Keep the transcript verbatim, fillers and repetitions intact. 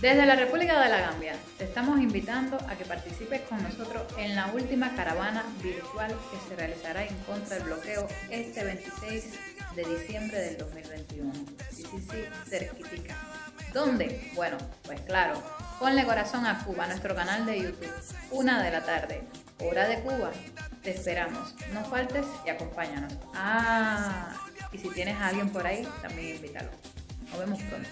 Desde la República de la Gambia, te estamos invitando a que participes con nosotros en la última caravana virtual que se realizará en contra del bloqueo este veintiséis de diciembre del dos mil veintiuno. Sí, sí, sí, cerquitica. ¿Dónde? Bueno, pues claro, Ponle Corazón a Cuba, nuestro canal de YouTube, una de la tarde, hora de Cuba. Te esperamos, no faltes y acompáñanos. Ah, y si tienes a alguien por ahí, también invítalo. Nos vemos pronto.